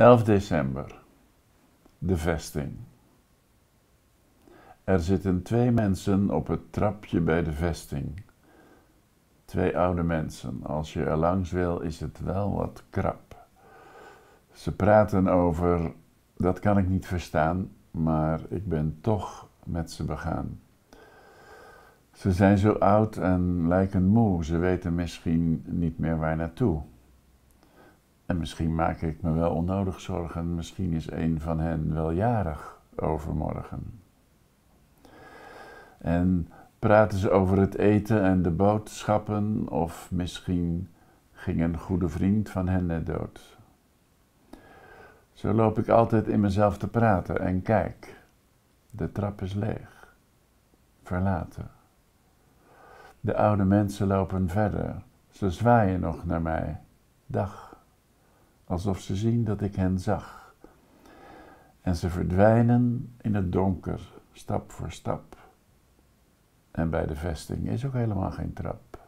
11 december, de vesting. Er zitten twee mensen op het trapje bij de vesting. Twee oude mensen. Als je er langs wil, is het wel wat krap. Ze praten over, dat kan ik niet verstaan, maar ik ben toch met ze begaan. Ze zijn zo oud en lijken moe. Ze weten misschien niet meer waar naartoe. En misschien maak ik me wel onnodig zorgen. Misschien is een van hen wel jarig overmorgen. En praten ze over het eten en de boodschappen, of misschien ging een goede vriend van hen net dood. Zo loop ik altijd in mezelf te praten en kijk. De trap is leeg. Verlaten. De oude mensen lopen verder. Ze zwaaien nog naar mij. Dag. Alsof ze zien dat ik hen zag. En ze verdwijnen in het donker, stap voor stap. En bij de vesting is ook helemaal geen trap.